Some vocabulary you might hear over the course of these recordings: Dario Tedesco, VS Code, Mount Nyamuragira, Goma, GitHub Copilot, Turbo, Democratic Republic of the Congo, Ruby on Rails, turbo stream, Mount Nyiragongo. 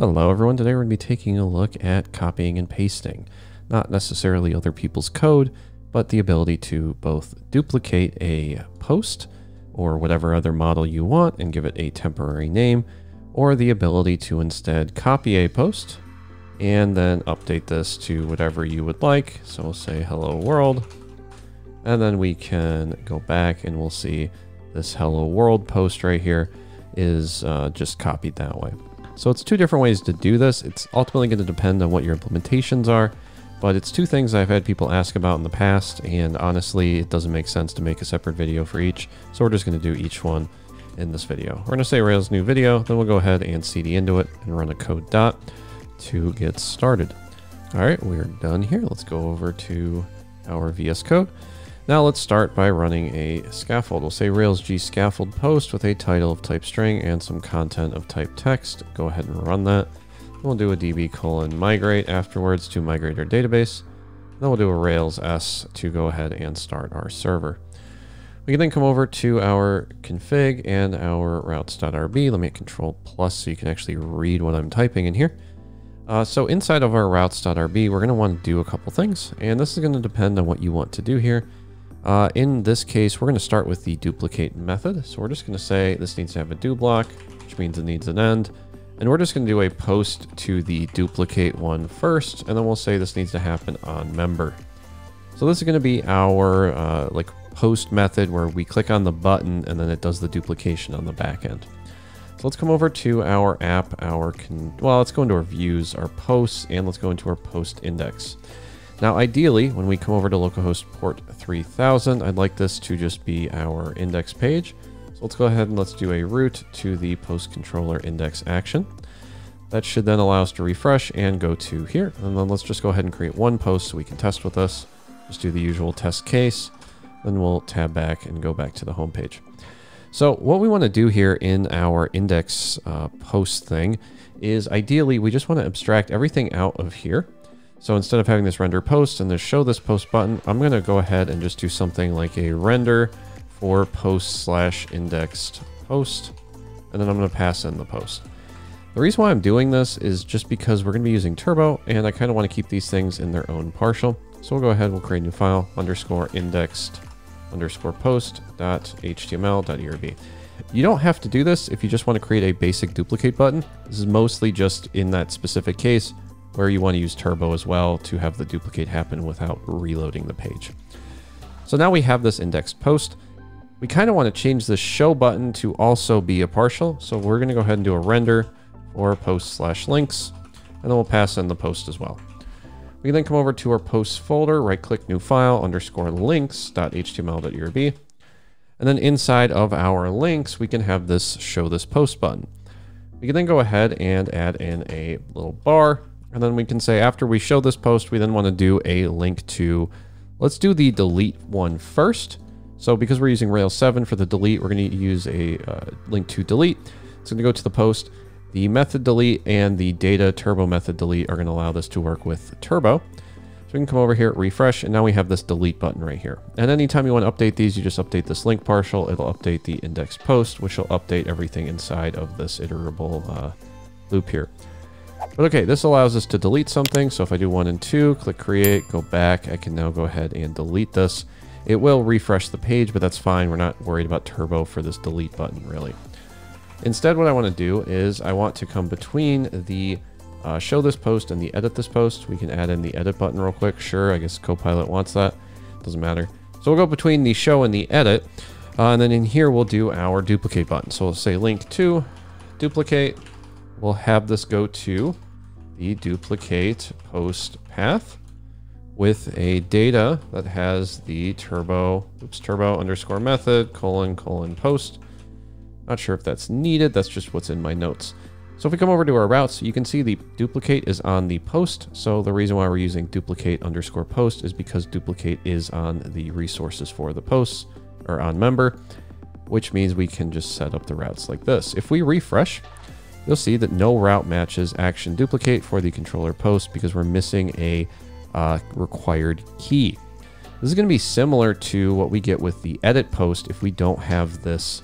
Hello everyone, today we're going to be taking a look at copying and pasting. Not necessarily other people's code, but the ability to both duplicate a post or whatever other model you want and give it a temporary name, or the ability to instead copy a post and then update this to whatever you would like. So we'll say hello world, and then we can go back and we'll see this hello world post right here is just copied that way. So it's two different ways to do this. It's ultimately going to depend on what your implementations are, but it's two things I've had people ask about in the past, and honestly, it doesn't make sense to make a separate video for each, so we're just going to do each one in this video. We're going to say Rails new video, then we'll go ahead and cd into it and run a code dot to get started. All right, we're done here. Let's go over to our VS Code. Now let's start by running a scaffold. We'll say Rails G scaffold post with a title of type string and some content of type text. Go ahead and run that. We'll do a db::migrate afterwards to migrate our database. Then we'll do a Rails S to go ahead and start our server. We can then come over to our config and our routes.rb. Let me hit Control+ so you can actually read what I'm typing in here. So inside of our routes.rb, we're going to want to do a couple things, and this is going to depend on what you want to do here. In this case, we're going to start with the duplicate method. So we're just going to say this needs to have a do block, which means it needs an end. And we're just going to do a post to the duplicate one first, and then we'll say this needs to happen on member. So this is going to be our like post method where we click on the button and then it does the duplication on the back end. So let's come over to our app, let's go into our views, our posts, and let's go into our post index. Now, ideally, when we come over to localhost port 3000, I'd like this to just be our index page. So let's go ahead and let's do a route to the post controller index action. That should then allow us to refresh and go to here. And then let's just go ahead and create one post so we can test with this. Just do the usual test case. Then we'll tab back and go back to the home page. So what we want to do here in our index post thing is ideally we just want to abstract everything out of here. So instead of having this render post and this show this post button, I'm going to go ahead and just do something like a render for post / indexed post, and then I'm going to pass in the post. The reason why I'm doing this is just because we're going to be using Turbo, and I kind of want to keep these things in their own partial. So we'll go ahead, we'll create a new file, indexed_post.html.erb. You don't have to do this if you just want to create a basic duplicate button. This is mostly just in that specific case where you want to use Turbo as well to have the duplicate happen without reloading the page. So now we have this indexed post. We kind of want to change the show button to also be a partial. So we're going to go ahead and do a render for post / links, and then we'll pass in the post as well. We can then come over to our posts folder, right click new file _links.html.erb. And then inside of our links, we can have this show this post button. We can then go ahead and add in a little bar. And then we can say after we show this post, we then want to do a link to, let's do the delete one first. So because we're using Rails 7 for the delete, we're going to use a link to delete. It's going to go to the post. The method delete and the data turbo method delete are going to allow this to work with Turbo. So we can come over here, refresh, and now we have this delete button right here. And anytime you want to update these, you just update this link partial. It'll update the index post, which will update everything inside of this iterable loop here. But okay, this allows us to delete something. So if I do 1 and 2, click create, go back, I can now go ahead and delete this. It will refresh the page, but that's fine. We're not worried about Turbo for this delete button really. Instead, what I want to do is I want to come between the show this post and the edit this post. We can add in the edit button real quick. Sure, I guess Copilot wants that. Doesn't matter. So we'll go between the show and the edit. And then in here, we'll do our duplicate button. So we'll say link to duplicate. We'll have this go to the duplicate post path with a data that has the turbo _method : post. Not sure if that's needed. That's just what's in my notes. So if we come over to our routes, you can see the duplicate is on the post. So the reason why we're using duplicate _ post is because duplicate is on the resources for the posts or on member, which means we can just set up the routes like this. If we refresh, you'll see that no route matches action duplicate for the controller post because we're missing a required key. This is going to be similar to what we get with the edit post if we don't have this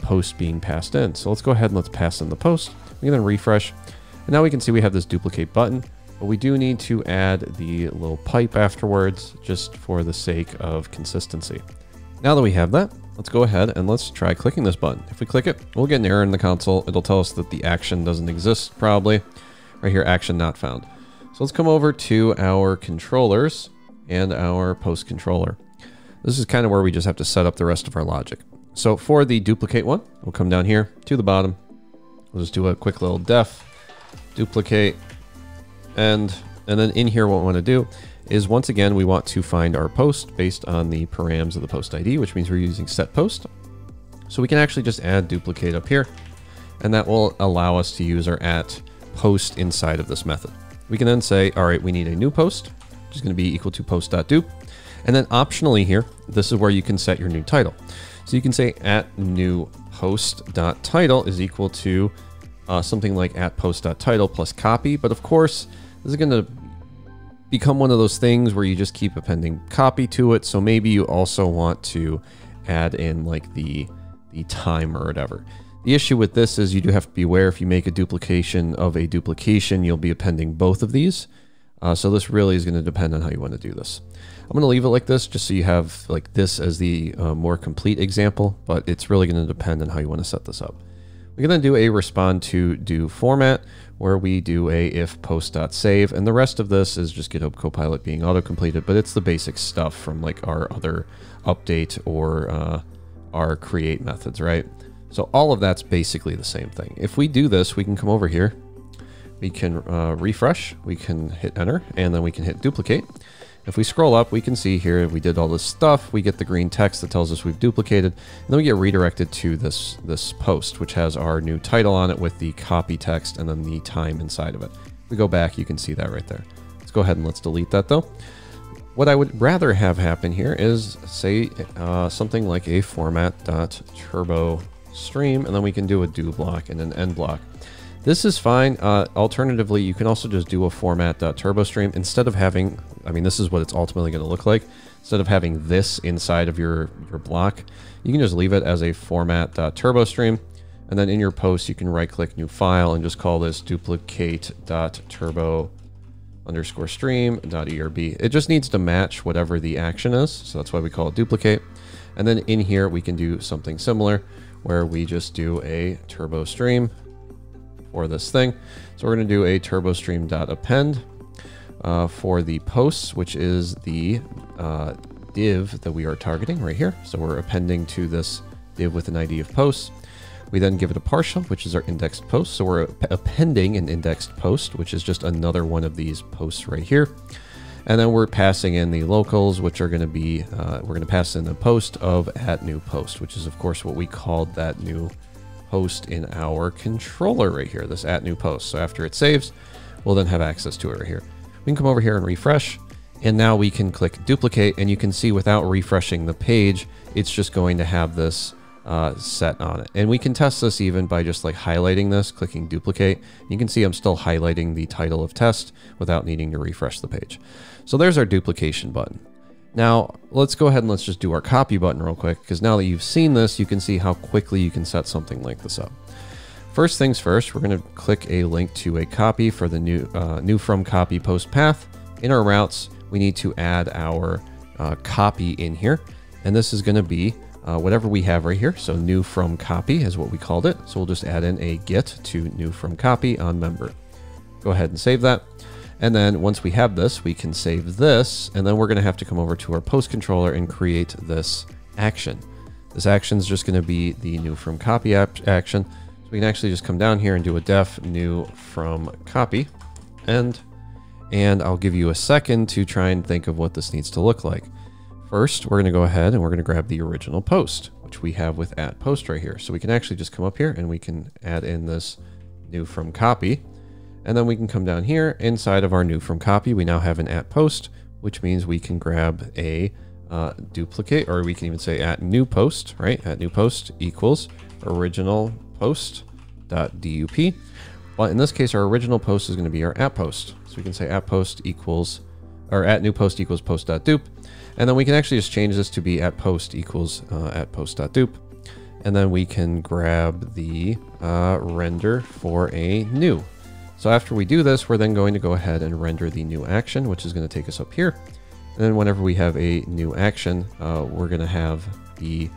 post being passed in. So let's go ahead and let's pass in the post. We can then refresh. And now we can see we have this duplicate button, but we do need to add the little pipe afterwards just for the sake of consistency. Now that we have that, let's go ahead and let's try clicking this button. If we click it, we'll get an error in the console. It'll tell us that the action doesn't exist probably. Right here, action not found. So let's come over to our controllers and our post controller. This is kind of where we just have to set up the rest of our logic. So for the duplicate one, we'll come down here to the bottom. We'll just do a quick little def, duplicate, and then in here what we want to do is once again, we want to find our post based on the params of the post ID, which means we're using set post. So we can actually just add duplicate up here, and that will allow us to use our at post inside of this method. We can then say, all right, we need a new post, which is going to be equal to post.dup. And then optionally here, this is where you can set your new title. So you can say at new post.title is equal to something like at post.title plus copy. But of course, this is going to become one of those things where you just keep appending copy to it. So maybe you also want to add in like the time or whatever. The issue with this is you do have to beware if you make a duplication of a duplication, you'll be appending both of these. So this really is going to depend on how you want to do this. I'm going to leave it like this just so you have like this as the more complete example, but it's really going to depend on how you want to set this up. We're going to do a respond to do format where we do a if post.save, and the rest of this is just GitHub Copilot being auto-completed, but it's the basic stuff from like our other update or our create methods, right? So all of that's basically the same thing. If we do this, we can come over here. We can refresh, we can hit enter, and then we can hit duplicate. If we scroll up, we can see here we did all this stuff. We get the green text that tells us we've duplicated, and then we get redirected to this post, which has our new title on it with the copy text and then the time inside of it. If we go back, you can see that right there. Let's go ahead and let's delete that though. What I would rather have happen here is say something like a format.turbo stream, and then we can do a do block and an end block. This is fine. Alternatively, you can also just do a format.turbo stream instead of having, I mean, this is what it's ultimately going to look like. Instead of having this inside of your block, you can just leave it as a format.turbo stream. And then in your post, you can right click new file and just call this duplicate.turbo_stream.erb. It just needs to match whatever the action is. So that's why we call it duplicate. And then in here, we can do something similar where we just do a turbo stream for this thing. So we're going to do a turbo stream.append for the posts, which is the div that we are targeting right here. So we're appending to this div with an ID of posts. We then give it a partial, which is our indexed post. So we're appending an indexed post, which is just another one of these posts right here. And then we're passing in the locals, which are going to be, we're going to pass in the post of at new post, which is of course what we called that new post in our controller right here, this at new post. So after it saves, we'll then have access to it right here. We can come over here and refresh, and now we can click duplicate, and you can see without refreshing the page, it's just going to have this set on it. And we can test this even by just like highlighting this, clicking duplicate. You can see I'm still highlighting the title of test without needing to refresh the page. So there's our duplication button. Now let's go ahead and let's just do our copy button real quick, because now that you've seen this, you can see how quickly you can set something like this up. First things first, we're going to click a link to a copy for the new from copy post path. In our routes, we need to add our copy in here, and this is going to be whatever we have right here. So new from copy is what we called it. So we'll just add in a get to new from copy on member. Go ahead and save that. And then once we have this, we can save this, and then we're going to have to come over to our post controller and create this action. This action is just going to be the new from copy action. So we can actually just come down here and do a def new from copy end, and I'll give you a second to try and think of what this needs to look like. First, we're going to go ahead and we're going to grab the original post, which we have with at post right here. So we can actually just come up here and we can add in this new from copy. And then we can come down here inside of our new from copy. We now have an at post, which means we can grab a duplicate, or we can even say at new post, right? At new post equals original post dot dup. But in this case, our original post is going to be our at post. So we can say at post equals, or at new post equals post dot dup. And then we can actually just change this to be at post equals at post dot dup. And then we can grab the render for a new. So after we do this, we're then going to go ahead and render the new action, which is going to take us up here. And then whenever we have a new action, we're going to have the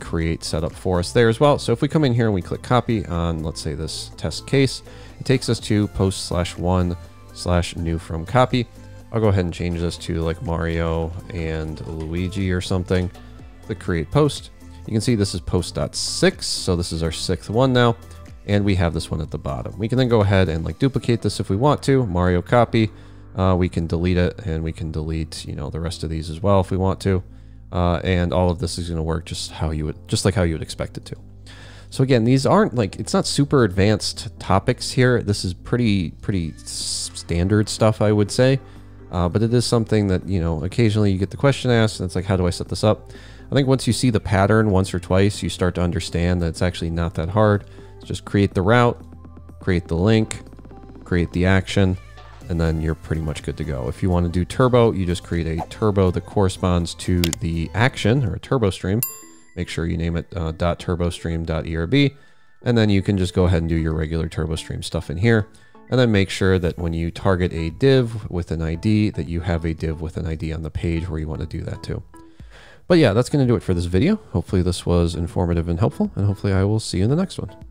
create set up for us there as well. So if we come in here and we click copy on, let's say, this test case, it takes us to post/1/new from copy. I'll go ahead and change this to like Mario and Luigi or something. Click create post. You can see this is post.6. So this is our 6th one now. And we have this one at the bottom. We can then go ahead and like duplicate this if we want to. Mario copy. We can delete it, and we can delete, you know, the rest of these as well if we want to. And all of this is going to work just like how you would expect it to. So again, these aren't like, it's not super advanced topics here. This is pretty standard stuff, I would say. But it is something that, you know, occasionally you get the question asked and it's like, how do I set this up? I think once you see the pattern once or twice, you start to understand that it's actually not that hard. It's just create the route, create the link, create the action, and then you're pretty much good to go. If you want to do turbo, you just create a turbo that corresponds to the action, or a turbo stream. Make sure you name it .turbostream.erb, and then you can just go ahead and do your regular turbo stream stuff in here. And then make sure that when you target a div with an ID, that you have a div with an ID on the page where you want to do that too. But yeah, that's going to do it for this video. Hopefully this was informative and helpful, and hopefully I will see you in the next one.